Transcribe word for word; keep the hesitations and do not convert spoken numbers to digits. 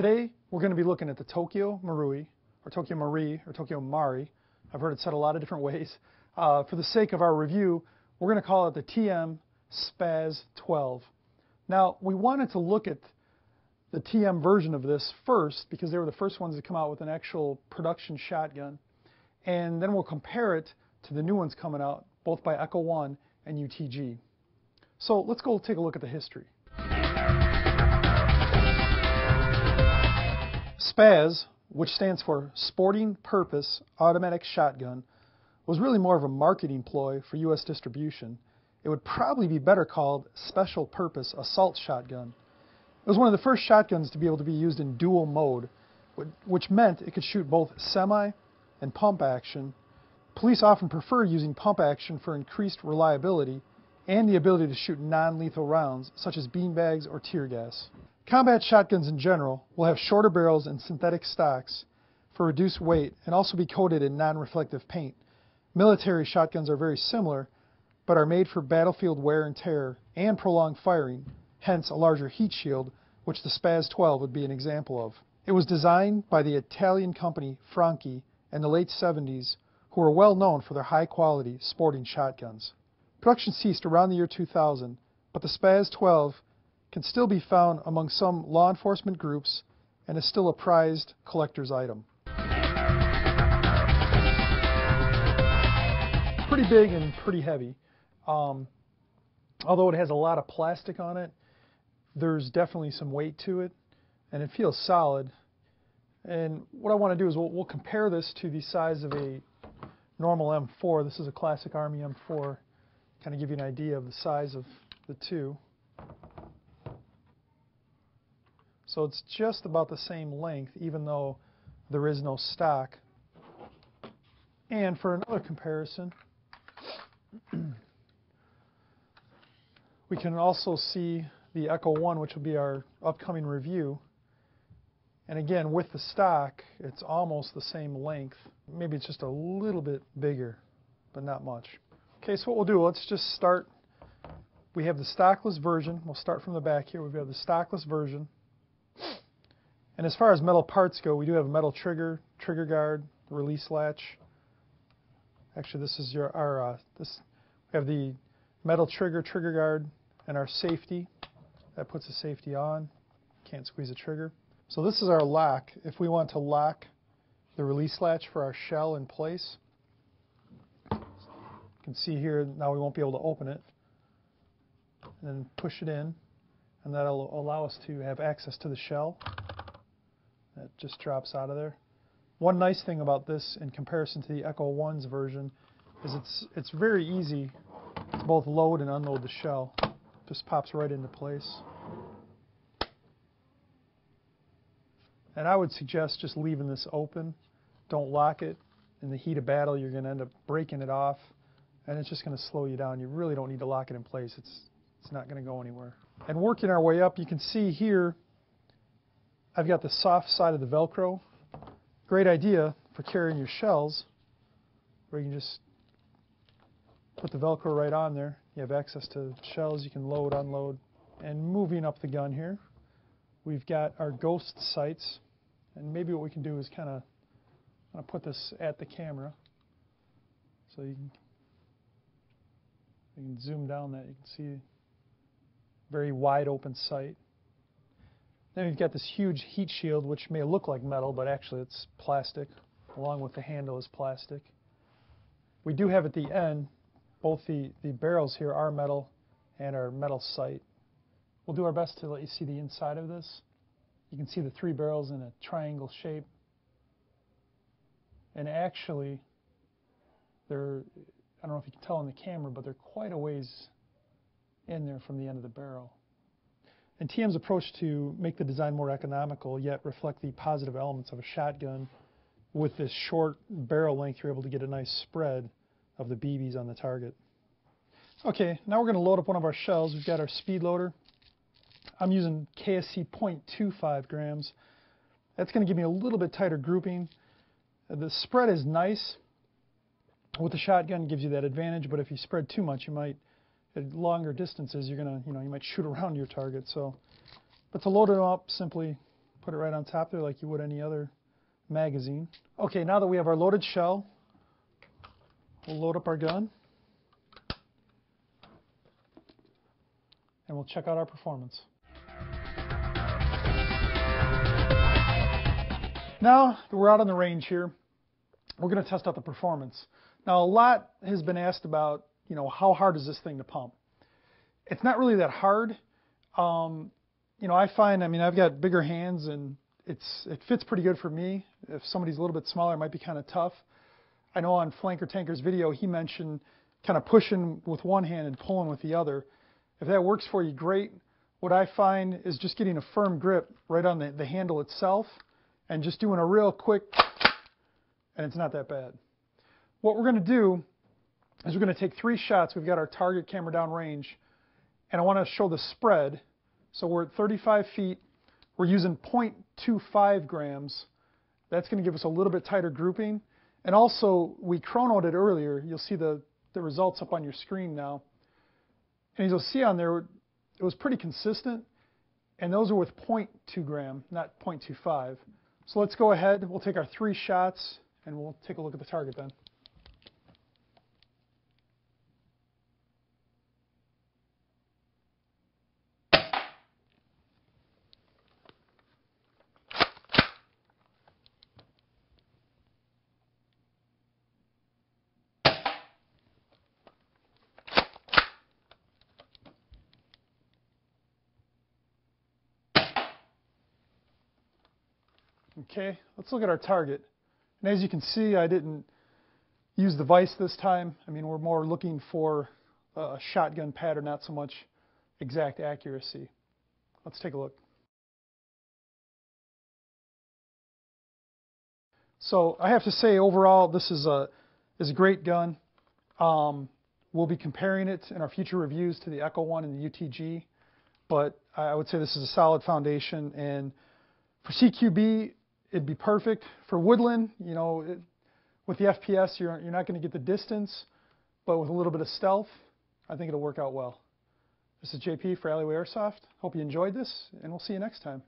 Today, we're going to be looking at the Tokyo Marui, or Tokyo Marui, or Tokyo Marui. I've heard it said a lot of different ways. Uh, for the sake of our review, we're going to call it the T M SPAS twelve. Now, we wanted to look at the T M version of this first because they were the first ones to come out with an actual production shotgun. And then we'll compare it to the new ones coming out, both by Echo One and U T G. So let's go take a look at the history. SPAS, which stands for Sporting Purpose Automatic Shotgun, was really more of a marketing ploy for U S distribution. It would probably be better called Special Purpose Assault Shotgun. It was one of the first shotguns to be able to be used in dual mode, which meant it could shoot both semi and pump action. Police often prefer using pump action for increased reliability and the ability to shoot non-lethal rounds, such as beanbags or tear gas. Combat shotguns in general will have shorter barrels and synthetic stocks for reduced weight and also be coated in non-reflective paint. Military shotguns are very similar, but are made for battlefield wear and tear and prolonged firing, hence a larger heat shield, which the SPAS twelve would be an example of. It was designed by the Italian company Franchi in the late seventies, who were well known for their high-quality sporting shotguns. Production ceased around the year two thousand, but the SPAS twelve can still be found among some law enforcement groups and is still a prized collector's item. Pretty big and pretty heavy. Um, although it has a lot of plastic on it, there's definitely some weight to it, and it feels solid. And what I want to do is we'll, we'll compare this to the size of a normal M four. This is a classic Army M four. Kind of give you an idea of the size of the two. So it's just about the same length, even though there is no stock. And for another comparison, we can also see the Echo One, which will be our upcoming review. And again, with the stock, it's almost the same length. Maybe it's just a little bit bigger, but not much. Okay, so what we'll do, let's just start. We have the stockless version. We'll start from the back here. We've got the stockless version. And as far as metal parts go, we do have a metal trigger, trigger guard, release latch. Actually, this is your our uh, this. We have the metal trigger, trigger guard, and our safety. That puts the safety on. Can't squeeze the trigger. So this is our lock. If we want to lock the release latch for our shell in place, you can see here now we won't be able to open it. And then push it in, and that'll allow us to have access to the shell. That just drops out of there. One nice thing about this in comparison to the Echo One's version is it's it's very easy to both load and unload the shell. It just pops right into place. And I would suggest just leaving this open. Don't lock it. In the heat of battle, you're going to end up breaking it off, and it's just going to slow you down. You really don't need to lock it in place. It's, it's not going to go anywhere. And working our way up, you can see here I've got the soft side of the Velcro. Great idea for carrying your shells, where you can just put the Velcro right on there. You have access to shells, you can load, unload. And moving up the gun here, we've got our ghost sights. And maybe what we can do is kind of I'm gonna put this at the camera so you can, you can zoom down that. You can see very wide open sight. Then we've got this huge heat shield, which may look like metal, but actually it's plastic, along with the handle is plastic. We do have at the end, both the, the barrels here are metal and our metal sight. We'll do our best to let you see the inside of this. You can see the three barrels in a triangle shape. And actually, they're, I don't know if you can tell on the camera, but they're quite a ways in there from the end of the barrel. And T M's approach to make the design more economical, yet reflect the positive elements of a shotgun, with this short barrel length, you're able to get a nice spread of the B Bs on the target. Okay, now we're going to load up one of our shells. We've got our speed loader. I'm using K S C zero point two five grams. That's going to give me a little bit tighter grouping. The spread is nice. With the shotgun, it gives you that advantage, but if you spread too much, you might at longer distances, you're gonna, you know, you might shoot around your target. So, but to load it up, simply put put it right on top there like you would any other magazine. Okay, now that we have our loaded shell, we'll load up our gun and we'll check out our performance. Now that we're out on the range here, we're going to test out the performance. Now, a lot has been asked about, you know, how hard is this thing to pump? It's not really that hard. Um, you know, I find, I mean, I've got bigger hands and it's it fits pretty good for me. If somebody's a little bit smaller, it might be kind of tough. I know on Flanker Tanker's video, he mentioned kind of pushing with one hand and pulling with the other. If that works for you, great. What I find is just getting a firm grip right on the, the handle itself and just doing a real quick, and it's not that bad. What we're going to do is we're going to take three shots. We've got our target camera down range, and I want to show the spread. So we're at thirty-five feet. We're using zero point two five grams. That's going to give us a little bit tighter grouping. And also, we chronoed it earlier. You'll see the, the results up on your screen now. And as you'll see on there, it was pretty consistent. And those are with zero point two gram, not zero point two five. So let's go ahead. We'll take our three shots, and we'll take a look at the target then. Okay, let's look at our target. And as you can see, I didn't use the vise this time. I mean, we're more looking for a shotgun pattern, not so much exact accuracy. Let's take a look. So I have to say, overall, this is a, is a great gun. Um, we'll be comparing it in our future reviews to the Echo One and the U T G, but I would say this is a solid foundation. And for C Q B, it'd be perfect. For woodland, you know, it, with the F P S, you're, you're not going to get the distance, but with a little bit of stealth, I think it'll work out well. This is J P for Alleyway Airsoft. Hope you enjoyed this, and we'll see you next time.